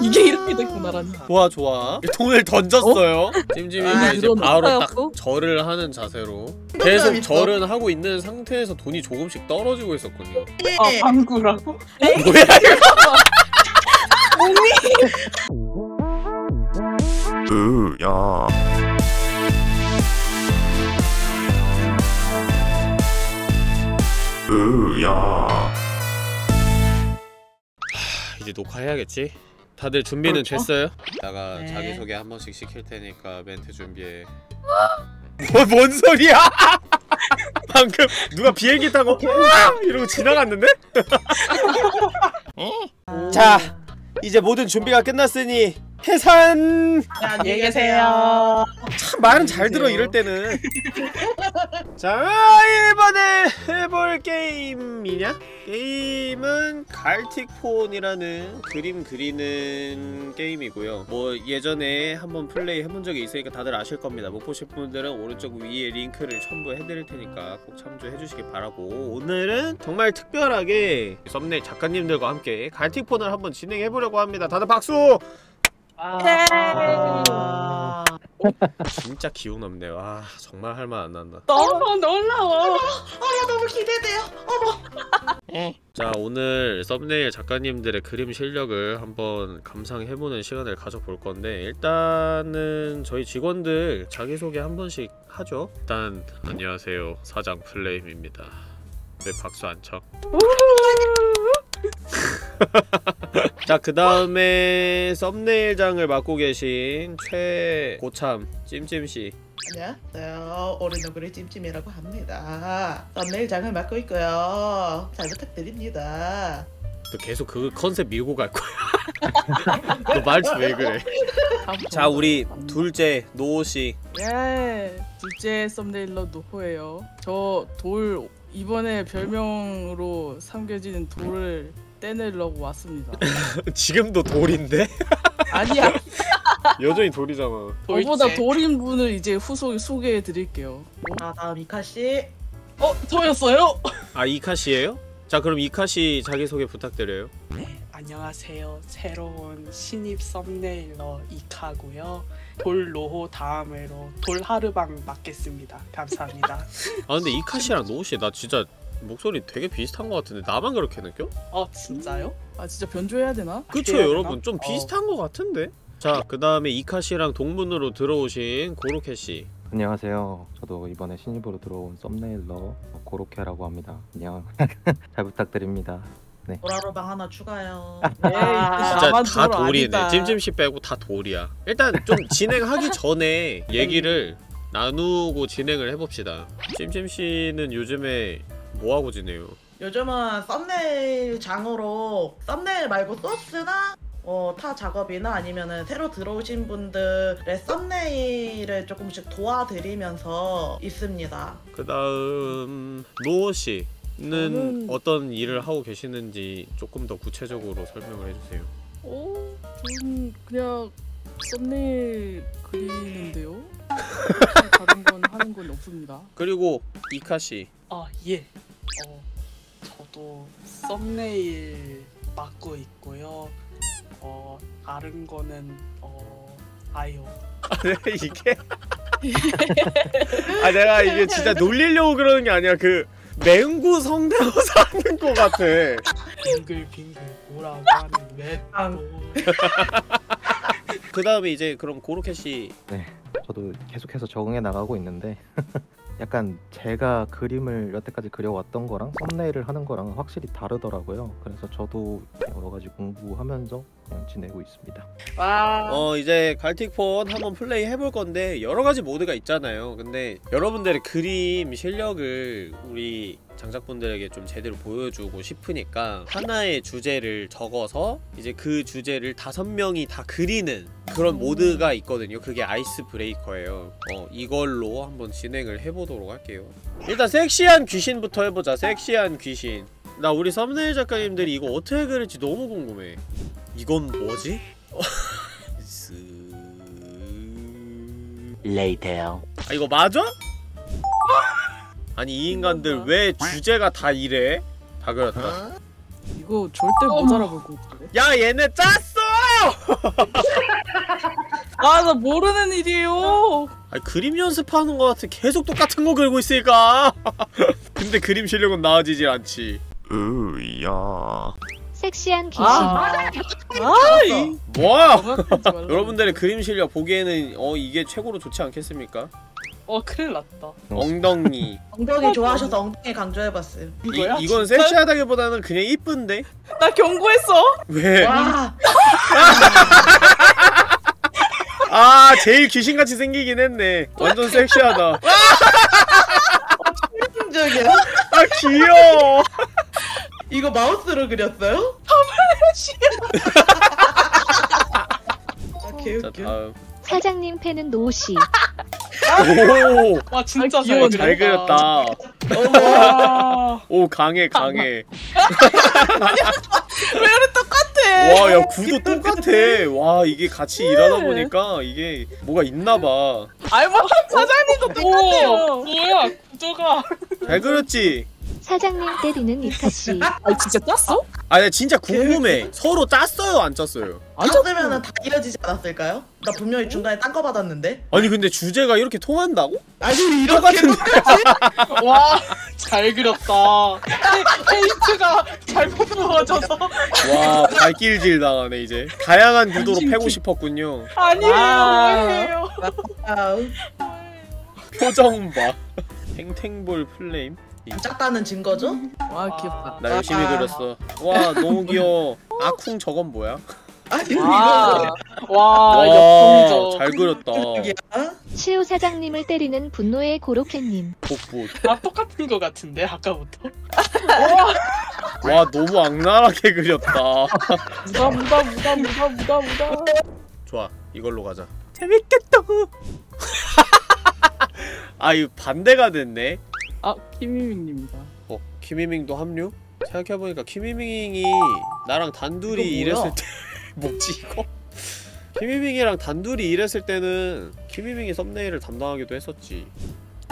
이게 이렇게 됐구나라니. 좋아 좋아. 돈을 던졌어요. 찜찜이가 이제 바로 딱 절을 하는 자세로 계속 절은 하고 있는 상태에서 돈이 조금씩 떨어지고 있었군요. 아 방구라고? 뭐야 이거? 몸이. 으야. 으야. 이제 녹화해야겠지? 다들 준비는 그렇죠? 됐어요? 내가 자기소개 한 번씩 시킬 테니까 멘트 준비해. 뭔 소리야? 방금 누가 비행기 타고 이러고 지나갔는데? 자, 이제 모든 준비가 끝났으니 해산! 안녕히 계세요. 참 말은 잘 들어 이럴 때는. 자, 이번에 해볼 게임이냐? 게임은 갈틱폰이라는 그림 그리는 게임이고요. 뭐 예전에 한번 플레이 해본 적이 있으니까 다들 아실 겁니다. 못 보실 분들은 오른쪽 위에 링크를 첨부해드릴 테니까 꼭 참조해주시길 바라고, 오늘은 정말 특별하게 썸네일 작가님들과 함께 갈틱폰을 한번 진행해보려고 합니다. 다들 박수! 아 진짜 기운 없네. 와 정말 할 말 안 난다. 너무 놀라워. 어머, 야 너무 기대돼요. 어머. 자, 오늘 썸네일 작가님들의 그림 실력을 한번 감상해보는 시간을 가져볼 건데, 일단은 저희 직원들 자기소개 한 번씩 하죠. 일단 안녕하세요, 사장 플레임입니다. 왜 박수 안 쳐? 자, 그 다음에 썸네일장을 맡고 계신 최고참 찜찜씨. 안녕하세요, 오랜 얼굴의 찜찜이라고 합니다. 썸네일장을 맡고 있고요, 잘 부탁드립니다. 너 계속 그 컨셉 밀고 갈 거야. 너 말투 왜 그래? 자, 우리 둘째 노호씨. 예, 둘째 썸네일러 노호예요. 저 돌 이번에 별명으로 삼겨진 돌을 떼내려고 왔습니다. 지금도 돌인데? 아니야. 여전히 돌이잖아. 저보다 돌인 분을 이제 후속에 소개해드릴게요. 아, 다음 이카씨. 저였어요? 아, 이카씨예요? 자, 그럼 이카씨 자기소개 부탁드려요. 네, 안녕하세요. 새로운 신입 썸네일러 이카고요. 돌 노호 다음으로 돌 하르방 맡겠습니다. 감사합니다. 아, 근데 이카씨랑 노호씨 나 진짜 목소리 되게 비슷한 것 같은데 나만 그렇게 느껴? 아 진짜요? 아 진짜 변조해야 되나? 그쵸 여러분, 되나? 좀 비슷한 것 같은데? 자, 그 다음에 이카씨랑 동문으로 들어오신 고로케씨. 안녕하세요, 저도 이번에 신입으로 들어온 썸네일러 고로케라고 합니다. 안녕. 잘 부탁드립니다. 네. 도라로방 하나 추가요. 에이, 진짜 다 돌이네. 찜찜씨 빼고 다 돌이야. 일단 좀 진행하기 전에 얘기를 나누고 진행을 해봅시다. 찜찜씨는 요즘에 뭐하고 지내요? 요즘은 썸네일 장으로 썸네일 말고 소스나 타 작업이나 아니면은 새로 들어오신 분들의 썸네일을 조금씩 도와드리면서 있습니다. 그 다음 노호씨는 어떤 일을 하고 계시는지 조금 더 구체적으로 설명을 해주세요. 저는 그냥 썸네일 그리는데요. 다른 건 하는 건 없습니다. 그리고 이카씨. 아, 예. 저도 썸네일 맡고 있고요. 다른 거는 아이오. 아, 내가 이게 아, 내가 이게 진짜 놀리려고 그러는 게 아니야. 그 맹구 성대모사 하는 거 같아. 빙글빙글 뭐라고 하는 맵도. 그 다음에 이제 그럼 고로케씨. 네, 저도 계속해서 적응해 나가고 있는데 약간 제가 그림을 여태까지 그려왔던 거랑 썸네일을 하는 거랑 확실히 다르더라고요. 그래서 저도 여러 가지 공부하면서 그냥 지내고 있습니다. 와. 이제 갈틱폰 한번 플레이 해볼 건데 여러 가지 모드가 있잖아요. 근데 여러분들의 그림 실력을 우리 장작분들에게 좀 제대로 보여주고 싶으니까 하나의 주제를 적어서 이제 그 주제를 5명이 다 그리는 그런 모드가 있거든요. 그게 아이스 브레이커예요. 이걸로 한번 진행을 해보도록 할게요. 일단 섹시한 귀신부터 해보자. 섹시한 귀신. 나 우리 썸네일 작가님들이 이거 어떻게 그릴지 너무 궁금해. 이건 뭐지? 레이테어. 아, 이거 맞아? 아니 이 인간들 왜 주제가 다 이래? 다 그렸다. 이거 절대 못 알아볼 것 같은데? 야, 얘네 짰어! 아, 나 모르는 일이에요. 아니, 그림 연습하는 것 같은 계속 똑같은 거 그리고 있으니까. 근데 그림 실력은 나아지지 않지. 으야. 섹시한 귀신. 아이. 뭐야? 여러분들의 그림 실력 보기에는 이게 최고로 좋지 않겠습니까? 큰일 났다. 엉덩이. 엉덩이 좋아하셔서 엉덩이 강조해봤어요. 이건 섹시하다기보다는 그냥 이쁜데? 나 경고했어. 왜? 와. 아, 제일 귀신같이 생기긴 했네. 완전 섹시하다. 충격적이야. 아, 귀여워. 이거 마우스로 그렸어요? 아, 개웃겨. 사장님 팬은 노시. 오! 와, 진짜 귀여워. 잘 그렸다. 오, 강해, 강해. 왜 이래 똑같아? 와, 야, 구도 똑같아. 와, 이게 같이 일하다 보니까 이게 뭐가 있나봐. 아이, 뭐, 사장님도 똑같아요. 뭐야, 구도가. 잘 그렸지? 사장님 때리는 이카씨. 아, 진짜 짰어? 아, 나 진짜 궁금해. 서로 짰어요, 안 짰어요? 안 짰으면은 다 이어지지 않았을까요? 나 분명히 중간에 딴 거 받았는데. 아니, 근데 주제가 이렇게 통한다고? 아니, 이렇게 똑같지? 와, 잘 그렸다. 페인트가 잘못 부어져서. 와, 발길질 당하네, 이제. 다양한 구도로 패고 싶었군요. 아니에요, 아니에요. 표정 봐. 탱탱볼 플레임? 작다는 증거죠? 와, 귀엽다. 나 열심히 그렸어. 와, 너무 귀여워. 아쿵 저건 뭐야? 아니, 이거. 와, 역풍이죠. 잘 그렸다. 시우 사장님을 때리는 분노의 고로케님. 복부. 아, 똑같은 거 같은데 아까부터. 와, 너무 악랄하게 그렸다. 무다. 좋아, 이걸로 가자. 재밌겠다. 아, 이거 반대가 됐네. 아, 키미밍입니다. 키미밍도 합류? 생각해보니까 키미밍이 나랑 단둘이 일했을 때 뭐지 이거? 키미밍이랑 단둘이 일했을 때는 키미밍이 썸네일을 담당하기도 했었지.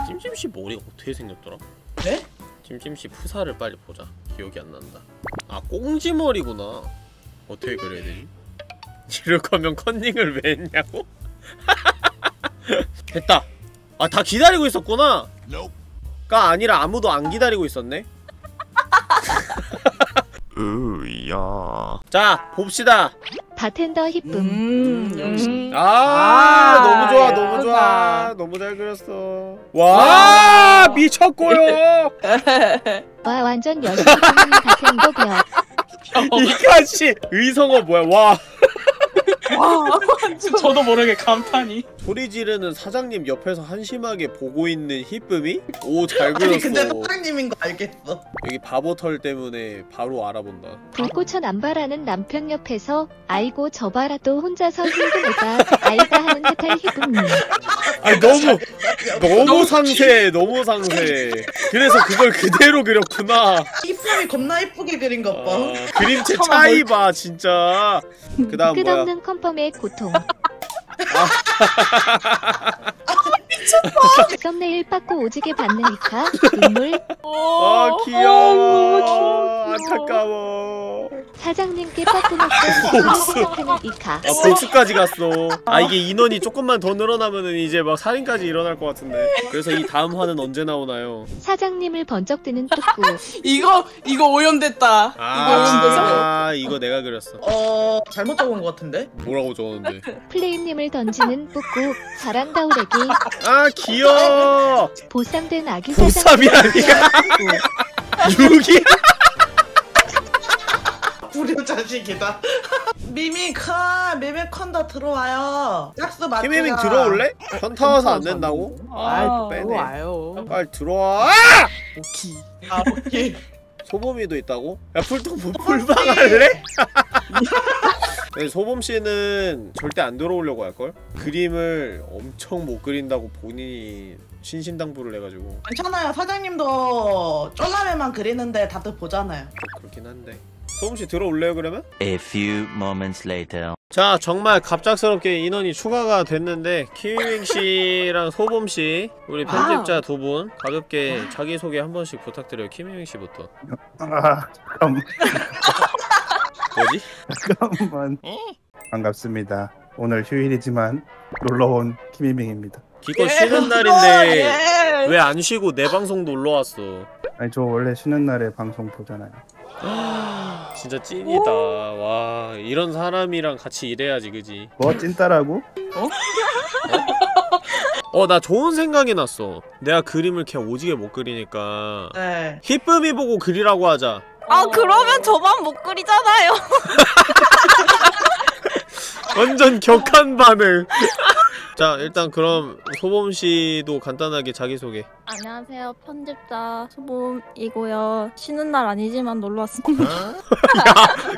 찜찜씨 머리가 어떻게 생겼더라? 네? 찜찜씨 프사를 빨리 보자. 기억이 안 난다. 아, 꽁지머리구나. 어떻게 그래야 되지? 이럴 거면 컨닝을 왜 했냐고? 됐다! 아, 다 기다리고 있었구나! 가 아니라 아무도 안 기다리고 있었네? 으야. 자, 봅시다. 바텐더 히쁨. 역시. 아, 너무 좋아, 너무 좋아. 너무 잘 그렸어. 와, 미쳤고요. 와, 완전 열심히 하는 바텐더 벽. 이까지 의성어 뭐야, 와. 와, 저도 모르게 감탄이. 소리 지르는 사장님 옆에서 한심하게 보고 있는 히쁨이? 오, 잘 그렸어. 아니, 근데 사장님인 거 알겠어. 여기 바보털 때문에 바로 알아본다. 불꽃천 안바라는 남편 옆에서 아이고 저바라 또 혼자서 힘드니까 아이다 하는 탓할 히쁨님. 아니, 너무 상세해, 너무 상세해. 그래서 그걸 그대로 그렸구나. 히쁨이 겁나 예쁘게 그린 것 봐. 아, 그림체 차이 봐, 진짜. 그 다음 뭐야? 끝없는 컴펌의 고통. 미쳤다. 썸네일 빠꾸 오지게 받는 이카 눈물. 아, 귀여워. 안타까워. 사장님께 빠꾸 먹고 이카. 아, 복수까지 갔어. 아, 이게 인원이 조금만 더 늘어나면은 이제 막 살인까지 일어날 것 같은데. 그래서 이 다음 화는 언제 나오나요? 사장님을 번쩍 드는 뚜꾸. 이거 오염됐다. 아, 이거 내가 그렸어. 잘못 적은 것 같은데? 뭐라고 적었는데? 플레임님을 던지는 뚜꾸. 잘한다우레기. 아, 귀여워. 보쌈된 아기 사장. 보쌈이 아니야. 유기. 우리 자식이다. 미미컨, 미미컨 다 들어와요. 짝수 맞다. 키미밍 들어올래? 현타 와서 안 된다고? 아, 빼네. 빨리 들어와. 오키. 아, 오키. 소봄이도 있다고? 야, 풀동부 풀방할래? 소봄씨는 절대 안 들어오려고 할걸? 그림을 엄청 못 그린다고 본인이 신신당부를 해가지고. 괜찮아요, 사장님도 쫄라매만 그리는데 다들 보잖아요. 그렇긴 한데. 소봄씨 들어올래요, 그러면? A few moments later. 자, 정말 갑작스럽게 인원이 추가가 됐는데 키미밍씨랑 소봄씨, 우리 편집자 두 분 가볍게 자기소개 한 번씩 부탁드려요. 키미밍씨부터. 아, 잠깐만. 뭐지? 잠깐만. 반갑습니다. 오늘 휴일이지만 놀러온 키미밍입니다. 기껏 쉬는 날인데 왜 안 쉬고 내 방송 놀러왔어? 아니 저 원래 쉬는 날에 방송 보잖아요. 진짜 찐이다. 와 이런 사람이랑 같이 일해야지 그지? 뭐 찐따라고? 어? 나 좋은 생각이 났어. 내가 그림을 걔 오지게 못 그리니까 네. 히쁨이 보고 그리라고 하자. 아 그러면 저만 못 그리잖아요. 완전 격한 반응. 자 일단 그럼 소봄씨도 간단하게 자기소개. 안녕하세요, 편집자 소봄이고요. 쉬는 날 아니지만 놀러왔습니다. 야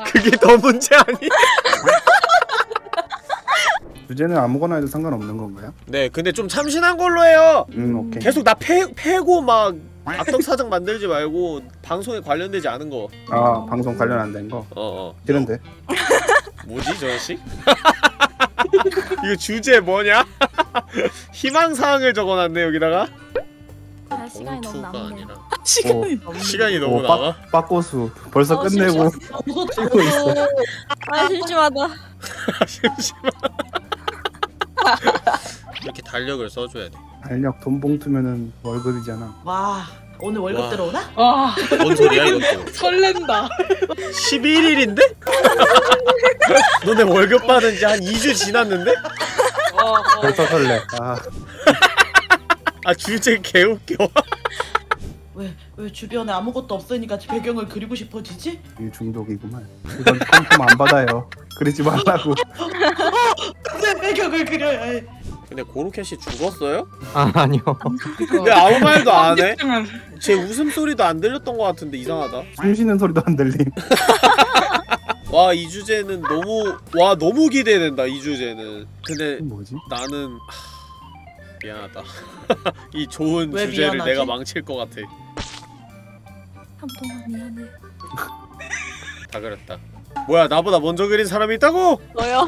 그게 더 문제 아니야? 주제는 아무거나 해도 상관없는 건가요? 네 근데 좀 참신한 걸로 해요. 오케이. 계속 나 패고 막 악덕사장 만들지 말고 방송에 관련되지 않은 거. 아 방송 관련 안 된 거? 싫은데. 뭐지 저씨? 이거 주제 뭐냐? 희망사항을 적어놨네 여기다가. 아, 시간이 너무 남네. 시간이 너무 남아? 빡고수 벌써 끝내고 쉬고 있어. 아 심심하다. 심심하다. 이렇게 달력을 써줘야 돼. 달력 돈 봉투면은 월급이잖아. 와 오늘 월급 와. 들어오나? 와 뭔 소리야 이것도. 설렌다. 11일인데? 너네 월급 받은 지 한 2주 지났는데? 벌써 설레. 아 주제 개웃겨. 왜 주변에 아무것도 없으니까 배경을 그리고 싶어지지? 이 중독이구만. 이건 컴퓨터 안 받아요. 그리지 말라고. 내 배경을 그려야 해. 근데 고로케 씨 죽었어요? 아 아니요. 근데 아무 말도 안 해? 제 웃음소리도 안 들렸던 것 같은데 이상하다. 숨 쉬는 소리도 안 들림. 와 이 주제는 너무 기대된다 이 주제는. 근데 뭐지? 나는 미안하다. 이 좋은 주제를 미안하지? 내가 망칠 것 같아. 한동안 미안해. 다 그렸다. 뭐야 나보다 먼저 그린 사람이 있다고? 너요.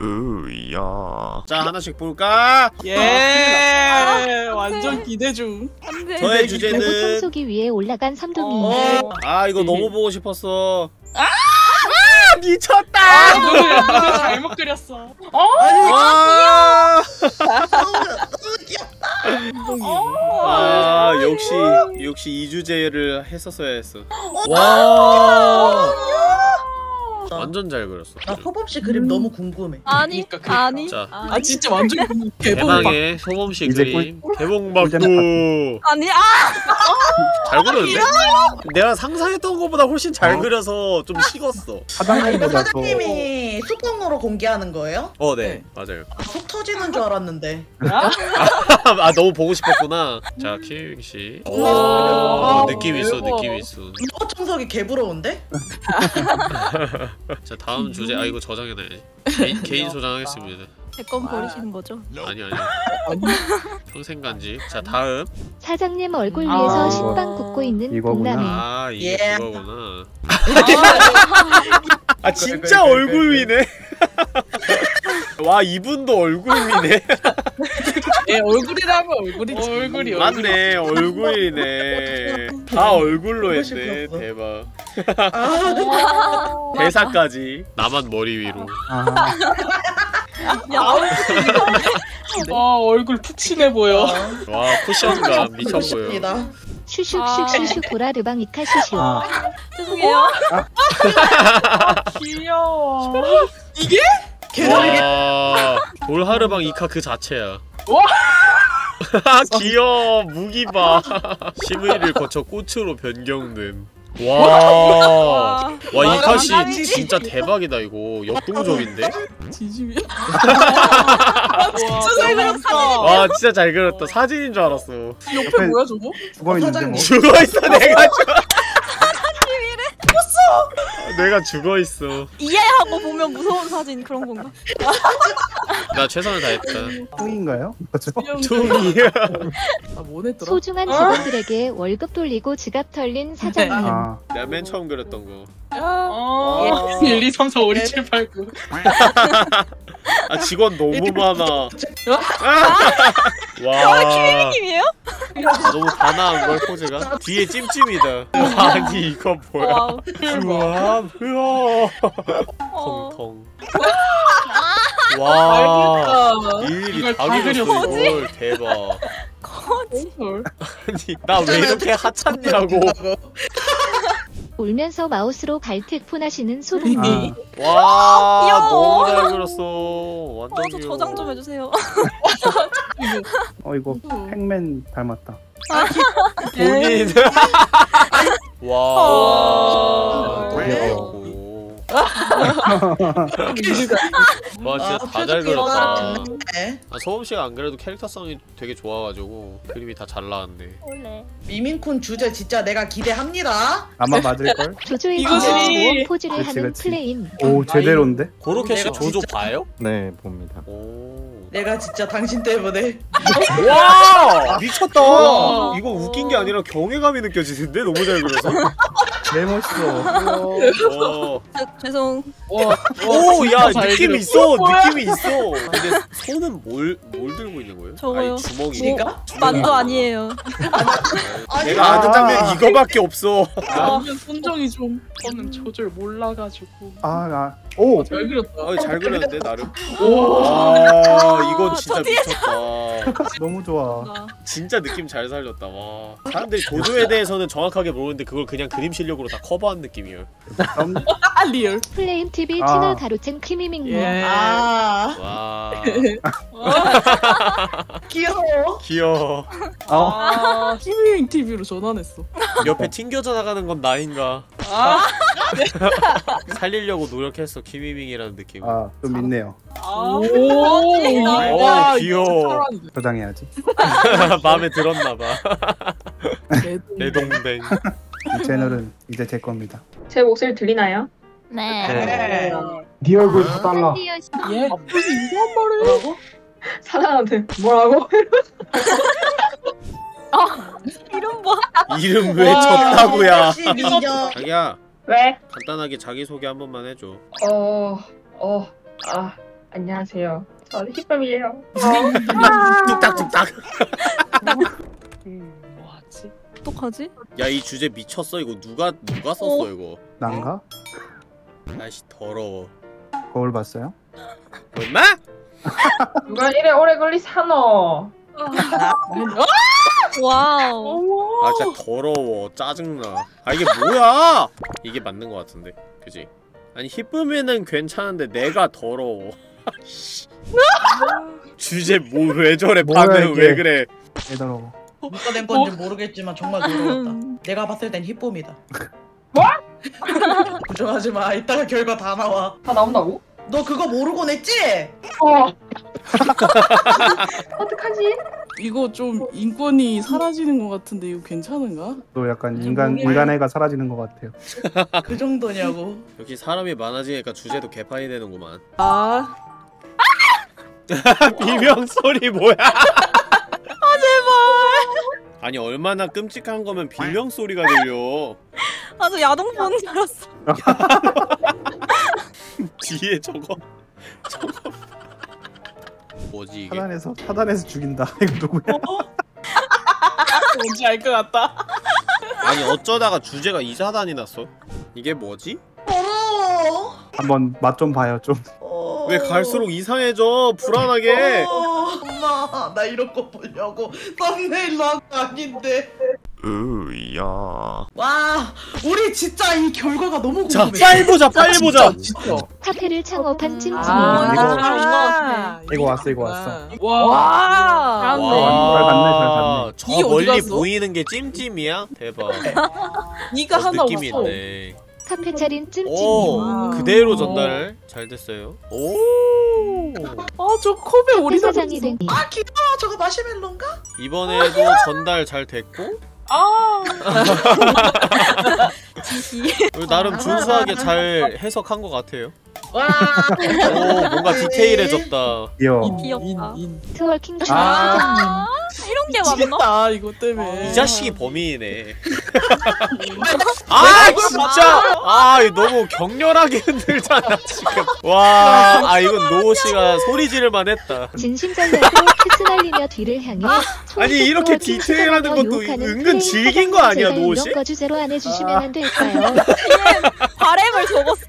으야. 자 하나씩 볼까? 예. 완전 기대 중. 저의 주제는 결국 청소기 위에 올라간 삼둥이입니다. 아 이거 너무 보고 싶었어. 미쳤다. 아, 잘못 그렸어. 아 너무 귀엽다. 아 역시 이 주제를 했었어야 했어. 와. 완전 잘 그렸어. 나 소범씨 그림 너무 궁금해. 아니. 자. 아 진짜 완전 궁금해. 대망의 소범씨 그림. 개봉박두. 아니 잘 그렸는데? 내가 상상했던 것보다 훨씬 잘 그려서 좀 식었어. 사장님이 소통으로 공개하는 거예요? 네 맞아요. 속 터지는 줄 알았는데. 아 너무 보고 싶었구나. 자 키윙씨. 오 느낌 있어. 이거 청석이 개부러운데? 자 다음 주제. 아 이거 저장해놔야지. 개인 소장하겠습니다. 제 건 버리시는 거죠? 아니 평생 간지. 자 다음 사장님 얼굴 위에서 식빵 굽고 있는 동남이. 아 이게 그거구나. 아 진짜 얼굴 위네. 와 이분도 얼굴 위네. 예 얼굴이라면 얼굴이지. 얼굴이 맞네. 얼굴이네. 다 얼굴로 했네. 대박. 대사까지. 나만 머리 위로. 와 얼굴 푹신해 보여. 와 쿠션감 미쳐 보여. 슈슉슈슉슈슉 도라르방 이카 슈슈. 죄송해요. 귀여워. 이게? 와 돌하르방 이카 그 자체야. 와 귀여워. 무기 봐. 심의를 거쳐 꽃으로 변경됨. 와 이카씨 진짜 대박이다. 이거 역동적인데? 진심이야? 진짜 잘 그렸다. 와 진짜 잘 그렸다. 사진인 줄 알았어. 옆에 뭐야 저거? 죽어있는데 뭐? 죽어있어. 내가 죽어. 사장님 이래. 내가 죽어있어. 이해하고 보면 무서운 사진 그런 건가? 나 최선을 다했다. 뚱인가요? 뚱이야. 아, 뭐 냈더라? 소중한 직원들에게 월급 돌리고 지갑 털린 사장님. 아. 내가 맨 처음 그렸던 거. 아. 1, 2, 3, 4, 5, 6, 7, 8, 9. 아, 직원 너무 많아. 와. 키미밍님이에요? 너무 단아한 걸 포즈가. 뒤에 찜찜이다. 아니 이거 뭐야? 우와, 우와. 텅텅. 와. 일일이 다 그렸어. 이걸 대박. 거짓말. 아니 나 왜 이렇게 하찮냐고. 울면서 마우스로 갈틱폰 하시는 소봄님. 아. 와, 귀여워. 너무 잘 그렸어. 완전 아, 저 귀여워. 저장 좀 해주세요. 이거 팩맨 닮았다. 본인. 와. 와, 진짜 다 잘 그렸다. 아, 소봄씨가 안 그래도 캐릭터성이 되게 좋아가지고 그림이 다 잘 나왔네. 미민콘 주제 진짜 내가 기대합니다. 아마 맞을걸? 조조의 진정으로 포즈를 그치, 하는 그치. 플레임. 오, 제대로인데? 고로케씨 조조 진짜... 봐요? 네, 봅니다. 오. 내가 진짜 당신 때문에. 와! 미쳤다! 우와. 이거 웃긴 게 아니라 경외감이 느껴지는데? 너무 잘 그려서. 개 멋있어. 죄송. 오, 야, 느낌이 있어. 느낌이 있어. 근데 손은 뭘 들고 있는 거예요? 저거요. 아니, 주먹이니까? 만도 아니에요. 내가 아는 장면 이거밖에 없어. 아니면 손정이 좀. 저는 조절 몰라가지고. 오! 잘 그렸다. 잘 그렸는데 나름. 오! 아, 이거 진짜 미쳤다. 너무 좋아. 진짜 느낌 잘 살렸다. 와. 사람들이 조조에 대해서는 정확하게 모르는데 그걸 그냥 그림 실력으로 다 커버한 느낌이에요. 리얼. 플레임TV 채널 가로챈 키미밍. 와. 귀여워. 귀여워. 아, 키미밍TV로 전환했어. 옆에 튕겨져 나가는 건 나인가. 살리려고 노력했어. 키미밍이라는 느낌. 아, 좀 있네요. 오, 귀여워. 저장해야지. 마음에 들었나봐. 내 동댕. 이 채널은 이제 제 겁니다. 제 목소리 들리나요? 네. 네 얼굴 다 달라. 예? 무슨 이상한 말을 뭐라고? 사람한테 뭐라고? 이름 봐. 이름 왜 졌다고야. 자기야. 왜? 간단하게 자기소개 한 번만 해줘. 안녕하세요. 저는 히쁨이에요. 뚝딱뚝딱. 뭐하지? 어떡하지? 야, 이 주제 미쳤어. 이거 누가 썼어 이거? 난가? 날씨 더러워. 거울 봤어요? 엄마? 누가 이래 오래 걸리 사노? 와우. 아, 진짜 더러워. 짜증나. 아, 이게 뭐야? 이게 맞는 거 같은데, 그지? 아니, 히쁨이는 괜찮은데 내가 더러워. 주제 뭐 왜 저래? 방금 왜 그래? 개 더러워. 누가 된 건지 모르겠지만 정말 더러웠다. 내가 봤을 땐 히쁨이다. 뭐? 걱정하지 마. 이따가 결과 다 나와. 다 나온다고? 너 그거 모르고 냈지? 어떡하지? 이거 좀 인권이 사라지는 것 같은데 이거 괜찮은가? 또 약간 인간애가 사라지는 것 같아요. 그 정도냐고. 역시 사람이 많아지니까 주제도 개판이 되는구만. 비명 소리 뭐야? 제발. 아니, 얼마나 끔찍한 거면 비명 소리가 들려. 아, 저 야동 보는 줄 알았어. 뒤에 저거 뭐지 이게? 차단해서 죽인다. 이거 누구야? 뭔지 알 것 같다. 아니, 어쩌다가 주제가 이 사단이 났어? 이게 뭐지? 한번 맛 좀 봐요 좀. 왜 갈수록 이상해져. 불안하게. 엄마, 나 이런 거 보려고 썸네일로 한 거 아닌데. 으야. 와, 우리 진짜 이 결과가 너무 궁금해. 자, 빨리 보자. 진짜. 카페를 창업한 찜찜. 이거 왔어. 와. 잘 봤네. 저 멀리 보이는 게 찜찜이야? 대박. 네가 하나 왔어. 카페 차린 찜찜. 오, 그대로 전달 잘 됐어요. 오. 아, 저 컵에 오리사 장이. 아, 귀여워. 저거 마시멜론가? 이번에도 전달 잘 됐고. 지시. 나름 준수하게 잘 해석한 것 같아요. 와. 오, 뭔가 디테일해졌다. 귀엽다. 트월킹. 아, 이런 게 왔나? 미치겠다, 이거 때문에. 이 자식이 범인이네. 아, 진짜. 아, 너무 격렬하게 흔들잖아, 지금. 와, 아, 이건 노호 씨가 소리 지를만 했다. 진심전략으로 키스 날리며 뒤를 향해. 아니, 이렇게 디테일하는 것도 은근 즐긴 거 아니야, 노호 씨? 이런 거 주제로 안 해주시면 안 될까요? 바램을 적었어.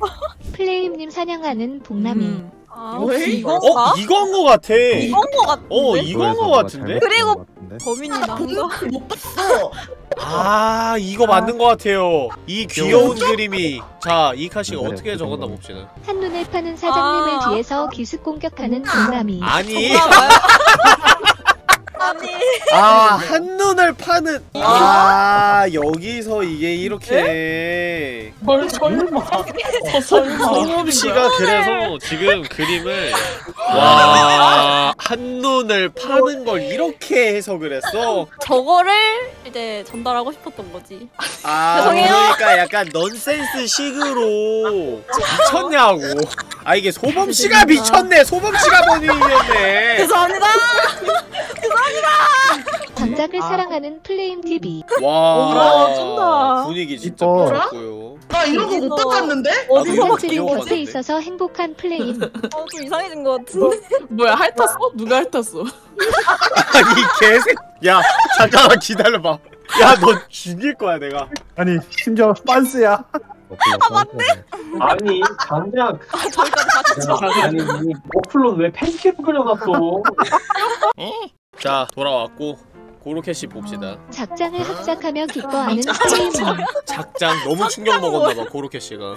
플레임님 사냥하는 봉남이. 아, 이거? 어? 이건 거 같아. 이건 거 같은데? 어, 이건 거 같은데? 그리고 범인이 나온거 못 봤어. 아, 이거 맞는 거 같아요. 이 귀여운 그림이. 자, 이카씨가 어떻게 적었나 봅시다. 한눈에 파는 사장님을 뒤에서 기습 공격하는 봉남이. 아니. 아니. 아, 한눈을 파는. 아, 여기서 이게 이렇게. 뭘 설마. 소봄씨가 그래서 지금 그림을. 와, 한눈을 파는 걸 이렇게 해석을 했어. 저거를 이제 전달하고 싶었던 거지. 아, 그러니까 약간 넌센스 식으로. 미쳤냐고. 아, 이게 소봄씨가 미쳤네. 소봄씨가 범인이었네. 죄송합니다. 전작을 사랑하는 플레임TV. 와, 쩐다. 분위기 진짜 좋았고요. 나 이런 거 못 봤는데? 어디서 봤길래 곁에 있어서 행복한 플레임. 어, 좀 이상해진 것 같은데. 뭐야, 핥았어? 누가 핥았어? 아니, 개새. 야, 잠깐만 기다려봐. 야, 너 죽일 거야, 내가. 아니, 심지어 빤스야. 아, 맞네? 아니, 당장. 아, 잠깐, 아니, 머플로 왜 팬케이크 끓여놨어? 자, 돌아왔고 고로케씨 봅시다. 작장을 합작하며 기뻐하는 플레임. 작장 너무 충격 먹었나봐 고로케씨가.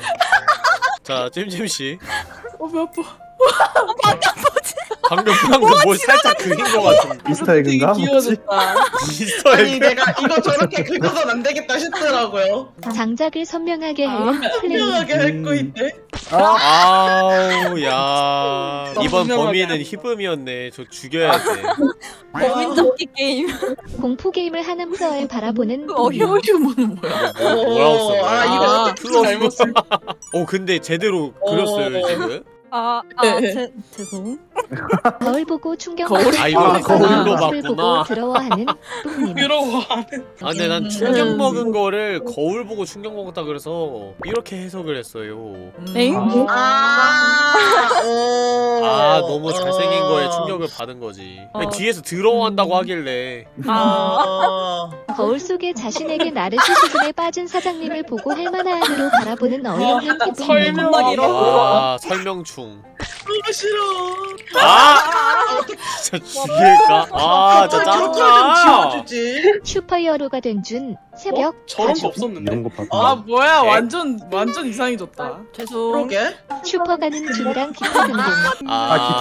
자, 찜찜씨. 어, 배 아파. 방금 뭘 살짝 그린 거 같은데. 미스터에그인가? 미스터에그. 아니, 내가 이거 저렇게 긁어서 안 되겠다 싶더라고요. 장작을 선명하게 해. 선명하게 긁고 있대. 아우, 야. 이번 범인은 히쁨이었네. 저 죽여야 돼. 범인 잡기 게임. 공포 게임을 하는 프로에 바라보는. 어휴, 뭐야? 뭐라고? 아, 이거 어떻게 잘못. 어, 근데 제대로 그렸어요 지금. 죄송. 거울 보고 충격받고 거울로 봤구나. 부러워하는 뿜님. 아, 근데 난 충격 먹은 거를 거울 보고 충격 먹었다 그래서 이렇게 해석을 했어요. 아, 너무 잘생긴 거에 충격을 받은 거지. 뒤에서 더러워한다고 하길래. 거울 속에 자신에게 나르시시즘에 빠진 사장님을 보고 할만한 으로 바라보는 어이없는 뿜님. 아, 설명충. 너무 싫어. 아, 진짜 죽일까? 아, 진짜 짱나. 슈퍼히어로가 된 준 새벽. 저런 거 없었는데. 이런 거 봤다. 아, 뭐야, 완전 이상해졌다. 죄송. 그러게. 슈퍼 가는 준이랑 기타 등등. 아,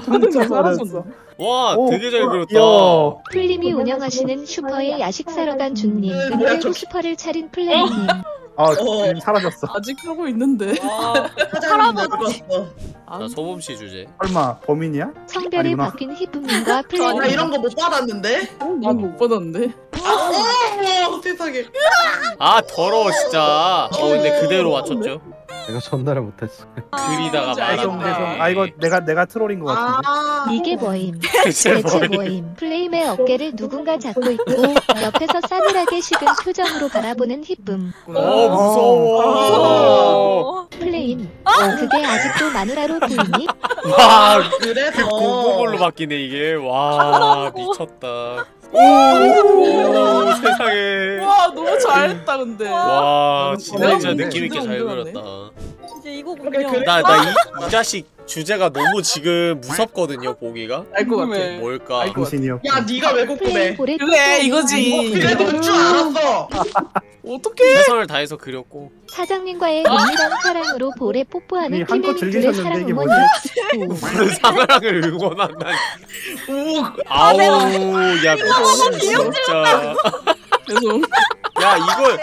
기타 등등. 진짜 잘했어. 와, 되게 잘 그렸다. 플림이 운영하시는 슈퍼에 야식 사러 간 준님. 그리고 슈퍼를 차린 플레임님. 아, 지금 사라졌어. 아직 하고 있는데. 사라졌어. 자, 소봄씨 주제. 설마 범인이야? 성별이 아니구나. 바뀐 히쁨과 플레임. 나 이런 거 못 받았는데? 난 못 받았는데. 아, 세상에. 아, 더러워 진짜. 어, 근데 그대로 맞췄죠? 내가 전달을 못했어. 그리다가 말았네. 아, 이거 내가 트롤인 것 같은데. 이게 뭐임? 대체 뭐임? 플레임의 어깨를 누군가 잡고 있고 옆에서 싸늘하게 식은 표정으로 바라보는 히쁨. 어, 무서워. 플레임. 그게 아직도 마누라로 보이니? 와, 그 공포물로 바뀌네 이게. 와, 미쳤다. 오, 세상에. 와, 너무 잘했다 근데. 와, 진짜 느낌 있게 잘 그렸다. 이제 이거 보면 나 이 자식 주제가 너무 지금 무섭거든요. 보기가 알 것 같아. 뭘까? 야, 네가 왜 궁금해? 그래, 이거지. 그래도 줄 알았어. 어떻게? 최선을 다해서 그렸고. 사장님과의 은밀한 사랑으로 볼에 뽀뽀하는 키미밍 둘의 사랑 응원이. 사랑을 응원한다니. 오, 아우, 야, 진짜. 죄송. 야, 이걸.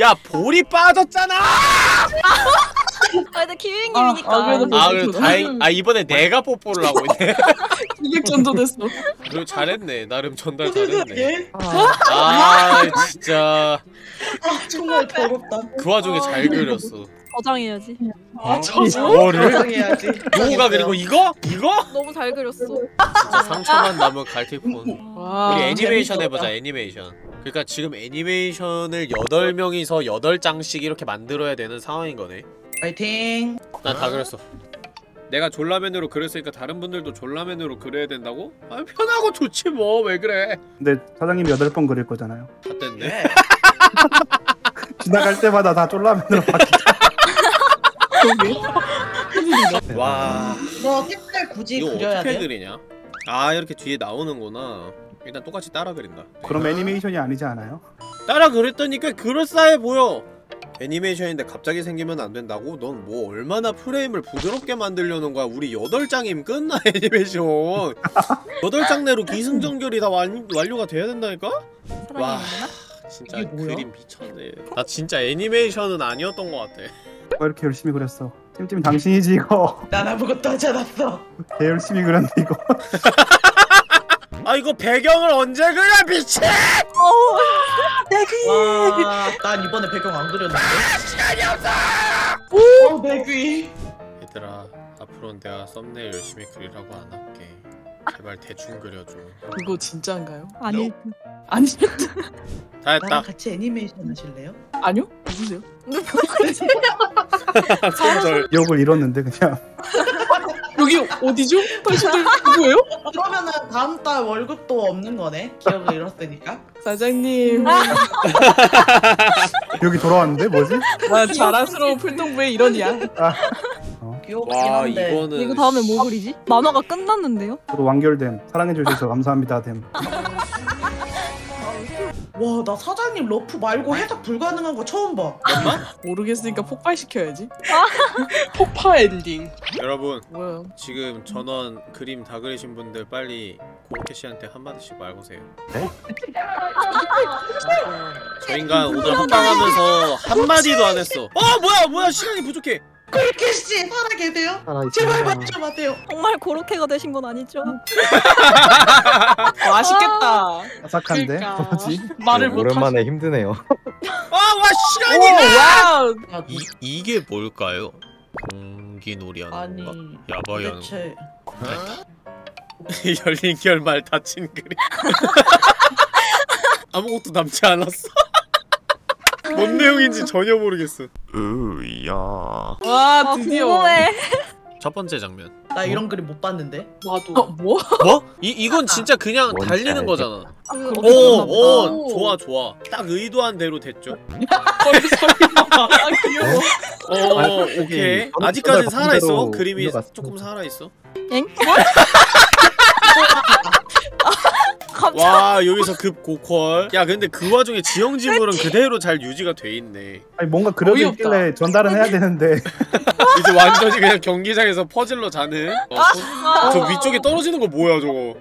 야, 볼이 빠졌잖아! 아 근데 키미밍님이니까. 그래도 다행. 아 이번에 내가 뽀뽀를 하고 있네. 200전도 됐어. 그리고 잘했네. 나름 전달 잘했네. 아 진짜. 아 정말 더럽다. 그 와중에 잘 그렸어. 저장해야지. 아 저장해야지. 노호가 그리고 이거? 이거? 너무 잘 그렸어. 진짜 3초만 남은 갈틱폰. 우리 애니메이션 해보자. 애니메이션. 그러니까 지금 애니메이션을 8명이서 8장씩 이렇게 만들어야 되는 상황인 거네. 파이팅! 난 다 그렸어. 내가 졸라맨으로 그렸으니까 다른 분들도 졸라맨으로 그려야 된다고? 아 편하고 좋지 뭐. 왜 그래? 근데 사장님 8번 그릴 거잖아요. 다 뗐네. 지나갈 때마다 다 졸라맨으로 바뀌자. 와. 너 색깔 굳이 그려야 돼? 어떻게 그리냐? 아 이렇게 뒤에 나오는구나. 일단 똑같이 따라 그린다. 그럼 애니메이션이 아니지 않아요? 따라 그랬더니 꽤 그럴싸해 보여. 애니메이션인데 갑자기 생기면 안 된다고? 넌 뭐 얼마나 프레임을 부드럽게 만들려는 거야. 우리 8장이면 끝나 애니메이션. 8장 내로 기승전결이 다 완료가 돼야 된다니까? 와 진짜 그림 미쳤네. 나 진짜 애니메이션은 아니었던 것 같아. 왜 이렇게 열심히 그렸어? 찜찜 당신이지 이거. 난 아무것도 하지 않았어. 개 열심히 그렸네 이거. 아 이거 배경을 언제 그려 미친! 대귀! 난 이번에 배경 안 그렸는데? 아, 시간이 없어! 오! 대귀! 얘들아 앞으로는 내가 썸네일 열심히 그리라고 안 할게. 제발 대충 그려줘. 이거 진짜인가요? 아니 아니 다 했다. 나랑 같이 애니메이션 하실래요? 아니요? 누구세요? 누구세요? 욕을 잃었는데 그냥. 여기 어디죠? 당신들 누구예요? 그러면은 다음 달 월급도 없는 거네. 기억을 잃었으니까. 사장님. 여기 돌아왔는데 뭐지? 와 자랑스러운 풀동부에 이러냐. 아. 귀엽긴 한데. 이거는... 이거 다음에 뭐 그리지? 만화가 끝났는데요? 저도 완결됨. 사랑해주셔서 감사합니다 됨. 와 나 사장님 러프 말고 해석 불가능한 거 처음 봐. 엄마? 모르겠으니까 폭발시켜야지. 폭파 엔딩. 여러분 뭐야? 지금 전원 그림 다 그리신 분들 빨리 고로케 씨한테 한마디씩 말보세요. 네? 저 인간 오늘 합방하면서 한마디도 안 했어. 뭐야 시간이 부족해. 고로케 씨 살아계세요? 제발 맞춰 마세요. 정말 고로케가 되신 건 아니죠? 아쉽겠다. 아삭한데? 뭐지? 말을 못. 오랜만에 하지. 힘드네요. 와 시간이네. 와. 이게 뭘까요? 공기놀이 하는 거. 야바이 하는 거. 열린 결말 닫힌 그림. 아무것도 남지 않았어. 뭔 내용인지 전혀 모르겠어. 으야. 와 드디어. 궁금해. 첫 번째 장면. 나 이런 그림 못 봤는데. 나도. 뭐? 뭐? 이건 진짜 그냥 달리는 거잖아. 오, 좋아. 딱 의도한 대로 됐죠. 귀여워. 오케이. 아직까지는 살아 있어. 그림이 조금 살아 있어. 엥? 와 여기서 급 고퀄. 야 근데 그 와중에 지형지물은 그대로 잘 유지가 돼 있네. 아니 뭔가 그려져 있길래 전달은 해야 되는데. 이제 완전히 그냥 경기장에서 퍼즐로 자는. 저 위쪽에 떨어지는 거 뭐야 저거?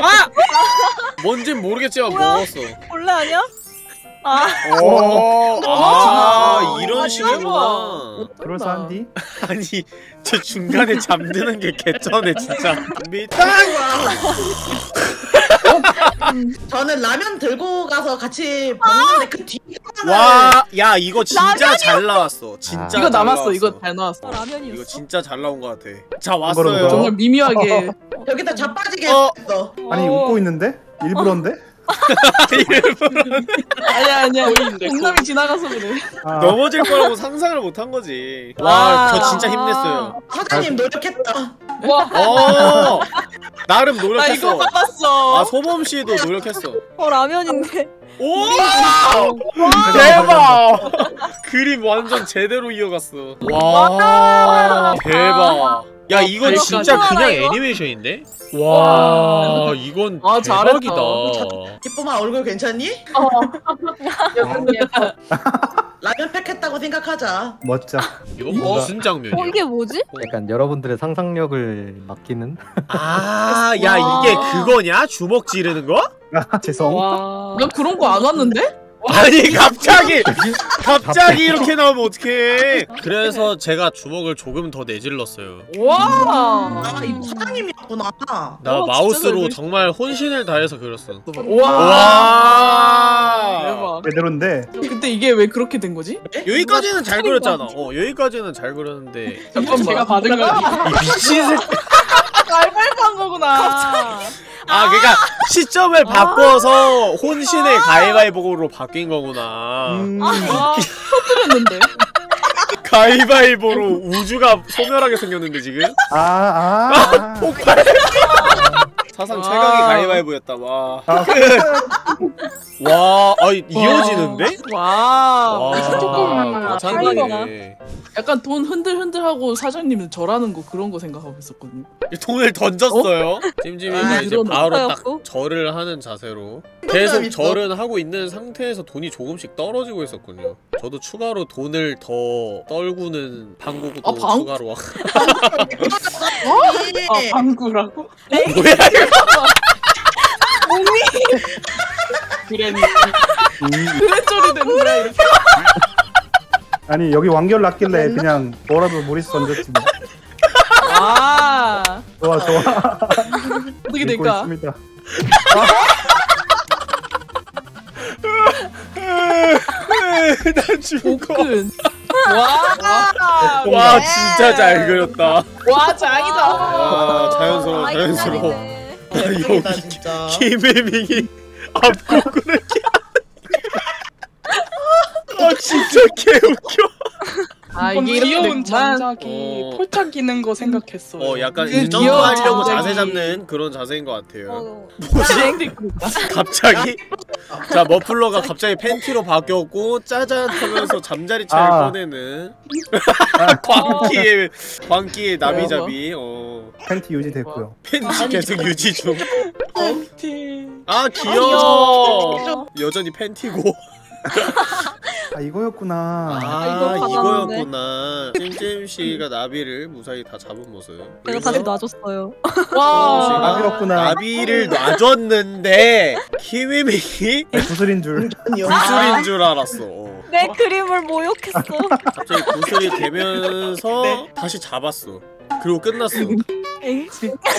아! 뭔진 모르겠지만 먹었어. 원래 아니야? 이런 식이구나. 그럴싸한디? 아니 저 중간에 잠드는 게 개쩌네 진짜. 미땅! 저는 라면 들고 가서 같이 먹는데 그 뒤에 하나를. 야 이거 진짜 잘 나왔어. 진짜 이거 남았어. 이거 잘 나왔어. 라면이었어. 이거 진짜 잘 나온 거 같아. 자 왔어요. 정말 미묘하게 여기다 자빠지게 했어. 아니 웃고 있는데? 일부러인데? 아니야 공감이 지나가서 그래. 넘어질 거라고 상상을 못한 거지. 와 저 진짜 힘냈어요. 사장님 노력했다. 와 나름 노력했어. 나 이거 받았어. 아 소봄 씨도 노력했어. 라면인데. 오 대박. 그림 완전 제대로 이어갔어. 와 대박. 야 이건 진짜 그냥 애니메이션인데? 와 이건 대박이다. 히쁨아 얼굴 괜찮니? 라면 팩 했다고 생각하자. 멋져. 이거 무슨 장면이야? 이게 뭐지? 약간 여러분들의 상상력을 맡기는? 야 이게 그거냐? 주먹 지르는 거? 죄송. 난 그런 거 안 왔는데? 아니 갑자기 이렇게 나오면 어떡해. 그래서 제가 주먹을 조금 더 내질렀어요. 와, 아, 이거 사장님이었구나. 나 마우스로 정말 혼신을 다해서 그렸어. 와, 대박. 제대로인데. 근데 이게 왜 그렇게 된 거지? 여기까지는 잘 그렸잖아. 여기까지는 잘 그렸는데. 잠깐 제가 받은 거. 미친 새끼. 말발판 거구나. 아, 그러니까 시점을 바꿔서 혼신의 가위바위보로 바뀐 거구나. 터뜨렸는데. 가위바위보로 우주가 소멸하게 생겼는데 지금? 폭발. 사상 최강의 가위바위보였다. 와. 와, 아니 이어지는데? 와. 차이네. 약간 돈 흔들흔들하고 사장님은 절하는 거 그런 거 생각하고 있었거든요. 돈을 던졌어요. 찜찜이 이제 바로 딱 절을 하는 자세로 계속 절은 하고 있는 상태에서 돈이 조금씩 떨어지고 있었군요. 저도 추가로 돈을 더 떨구는 방구도 추가로 와. 아, 방구라고? 뭐야 이거? 몸이 그랬니? 그랬죠리 됐나 이렇게? 아니 여기 완결 났길래 그냥 뭐라도 모리스 던졌지 뭐. 아 좋아 어떻게 될까? 나 죽어. 와 진짜 잘 그렸다. 와 장이다. 와 자연스러워 자연스러워. 아, 여기 키미밍이 앞구구를 아 진짜 개웃겨. 아 이게 귀여운 장작이 폴짝 끼는 거 생각했어. 약간 이제 점프하려고 자세 잡는 그런 자세인 것 같아요. 뭐지? 갑자기? 자 머플러가 갑자기 팬티로 바뀌었고 짜잔 하면서 잠자리 차를 꺼내는 광기의 나비잡이. 팬티 유지 됐고요. 팬티 계속 유지 중. 팬티 아 귀여워. 여전히 팬티고. 아 이거였구나. 이거였구나. 찜찜씨가 나비를 무사히 다 잡은 모습. 내가 다시 놔줬어요. 와 나비였구나. 나비를 놔줬는데 키미밍이 구슬인 줄 알았어. 내 그림을 모욕했어. 갑자기 구슬이 되면서 다시 잡았어. 그리고 끝났어.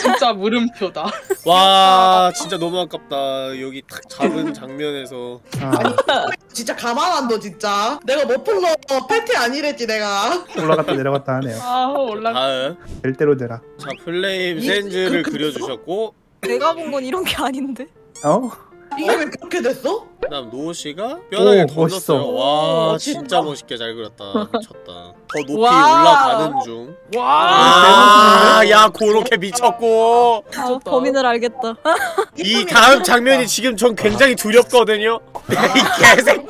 진짜 물음표다. 와 진짜 너무 아깝다. 여기 탁 잡은 장면에서. 진짜 가만 안 둬 진짜. 내가 머플러 팬티 안 이랬지 내가. 올라갔다 내려갔다 하네요. 올라갔다. 될 대로 되라. 자 플레임 센즈를 그려주셨고. 내가 본 건 이런 게 아닌데. 이게 왜 그렇게 됐어? 그다음 노호씨가 뼈다귀를 던졌어요. 와 진짜 멋있게 잘 그렸다. 미쳤다. 더 높이 올라가는 중. 야 고로케 미쳤고. 범인을 알겠다. 이 다음 장면이 지금 전 굉장히 두렵거든요. 이 개새끼.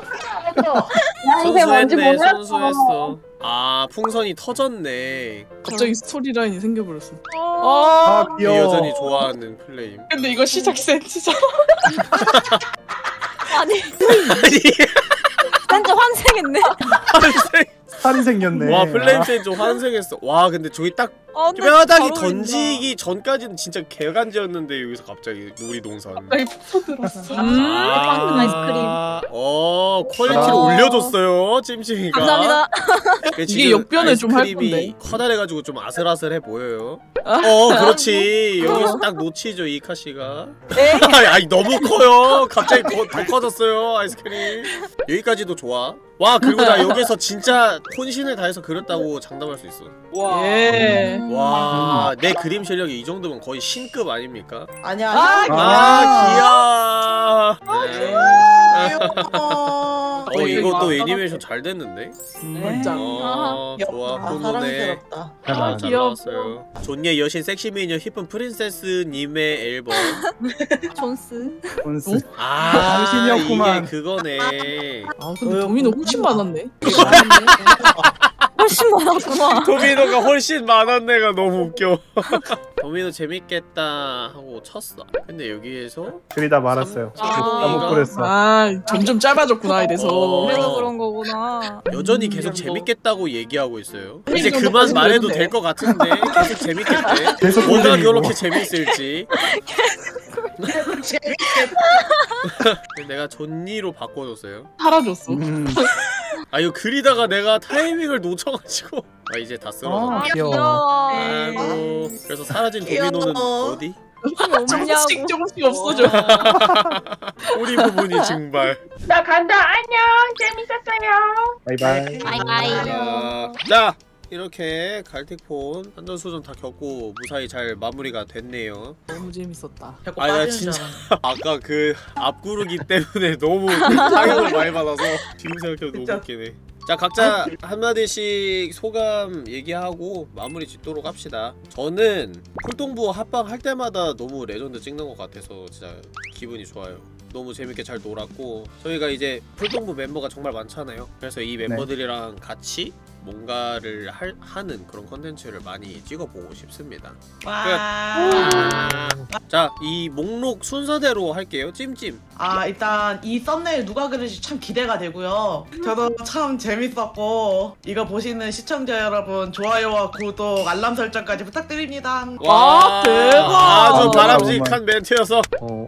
선수했네 선수했어. 아 풍선이 터졌네. 갑자기 스토리라인이 생겨버렸어. 귀여워. 여전히 좋아하는 플레임. 근데 이거 시작 센치잖아. 아니 센치 환생했네. 살이 생겼네. 와 플레임 센치 환생했어. 와 근데 저기 딱 뼈다귀 던지기 전까지는 진짜 개간지였는데 여기서 갑자기 놀이동산 갑자기 폭 들었어. 방금 아이스크림 퀄리티를 올려줬어요 찜찜이가. 감사합니다. 이게 역변을 좀 할 건데 커다래가지고 좀 아슬아슬해 보여요. 그렇지. 여기서 딱 놓치죠 이카씨가. 아니 너무 커요. 갑자기 더 커졌어요 아이스크림. 여기까지도 좋아. 와 그리고 나 여기서 진짜 혼신을 다해서 그렸다고 장담할 수 있어. 와, 내 그림 실력이 이 정도면 거의 신급 아닙니까? 아니야. 귀여워. 이거 또 애니메이션 잘 됐는데? 좋아, 혼노네. 잘 나왔어요. 존예 여신 섹시미녀 히쁨 프린세스님의 앨범. 존스. 당신이었구만. 이게 그거네. 아, 근데 도미노 훨씬 많았네. 훨씬 많았구나. 도미노가 훨씬 많았네가 너무 웃겨. 도미노 재밌겠다 하고 쳤어. 근데 여기에서 그리다 말았어요. 너무 그랬어. 점점 짧아졌구나 이래서. 그래서 그런 거구나. 여전히 계속 재밌겠다고 얘기하고 있어요. 이제 그만 말해도 될 것 같은데 계속 재밌겠대. 뭐가 그렇게 재밌을지. 내가 전니로 바꿔줬어요. 사라졌어. 아 이거 그리다가 내가 타이밍을 놓쳐가지고 아 이제 다 쓰러졌어. 귀여워. 아이고. 그래서 사라진 도미노는 어디? 조금씩 없어져. 꼬리 부분이 증발. 나 간다. 안녕. 재밌었어요. 바이바이. 바이바이. 자. 이렇게 갈틱폰 한전수전 다 겪고 무사히 잘 마무리가 됐네요. 너무 재밌었다. 아 나 진짜 아까 그 앞구르기 때문에 너무 타격을 많이 받아서 지금 생각해도 너무 웃기네. 자 각자 한마디씩 소감 얘기하고 마무리 짓도록 합시다. 저는 풀동부 합방 할 때마다 너무 레전드 찍는 것 같아서 진짜 기분이 좋아요. 너무 재밌게 잘 놀았고 저희가 이제 풀동부 멤버가 정말 많잖아요. 그래서 이 멤버들이랑 같이 뭔가를 하는 그런 컨텐츠를 많이 찍어보고 싶습니다. 자, 이 목록 순서대로 할게요. 찜찜. 아 일단 이 썸네일 누가 그릴지 참 기대가 되고요. 저도 참 재밌었고 이거 보시는 시청자 여러분 좋아요와 구독 알람 설정까지 부탁드립니다. 와 대박. 아주 바람직한 멘트여서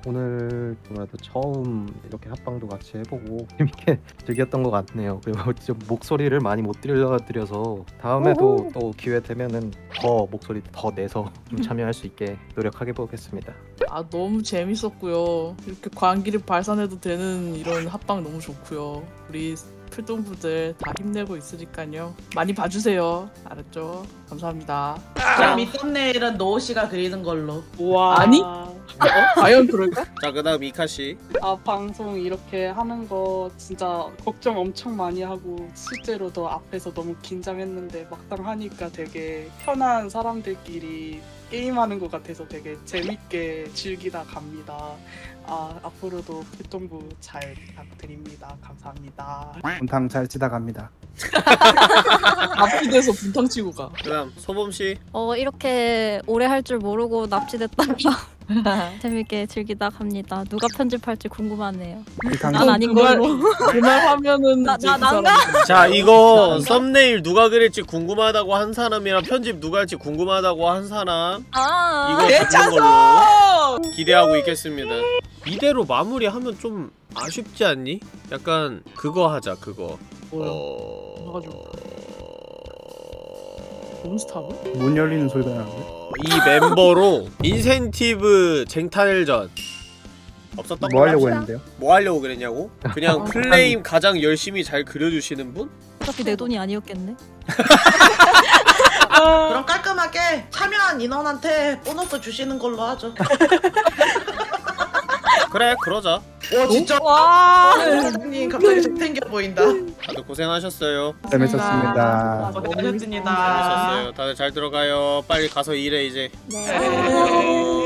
오늘 아무래도 처음 이렇게 합방도 같이 해보고 재밌게 즐겼던 것 같네요. 그리고 목소리를 많이 못 들려드려서 다음에도 오호. 또 기회 되면은 더 목소리 더 내서 좀 참여할 수 있게 노력하게 보겠습니다. 아 너무 재밌었고요. 이렇게 광기를 발산해도 되는 이런 합방 너무 좋고요. 우리 풀동부들 다 힘내고 있으니까요. 많이 봐주세요. 알았죠? 감사합니다. 그럼 이 썸네일은 노호 씨가 그리는 걸로. 우와. 아니? 과연 그럴까? 자 그다음 이카 씨. 아 방송 이렇게 하는 거 진짜 걱정 엄청 많이 하고 실제로도 앞에서 너무 긴장했는데 막상 하니까 되게 편한 사람들끼리 게임하는 것 같아서 되게 재밌게 즐기다 갑니다. 아 앞으로도 풀동부 잘 부탁드립니다. 감사합니다. 분탕 잘 치다 갑니다. 납치돼서 분탕 치고 가. 그다음 소봄 씨. 이렇게 오래 할 줄 모르고 납치됐다가 재밌게 즐기다 갑니다. 누가 편집할지 궁금하네요. 난 아닌 걸로. 그날 하면은 난가. 자 이거 썸네일 누가 그릴지 궁금하다고 한 사람이랑 편집 누가 할지 궁금하다고 한 사람. 아 이거 듣는 걸로 기대하고 있겠습니다. 이대로 마무리하면 좀 아쉽지 않니? 약간 그거 하자 그거. 뭐야? 몬스타브? 문 열리는 소리가 나는데? 이 멤버로 인센티브 쟁탈전 없었던 거 하려고 했는데요? 뭐 하려고 그랬냐고? 그냥 플레임 가장 열심히 잘 그려주시는 분? 어차피 내 돈이 아니었겠네? 그럼 깔끔하게 참여한 인원한테 보너스 주시는 걸로 하죠. 그래 그러자. 오 진짜 사장님 갑자기 잘 땡겨 보인다. 다들 고생하셨어요. 재밌었습니다. 고생하셨습니다. 다들 잘 들어가요. 빨리 가서 일해 이제. 네.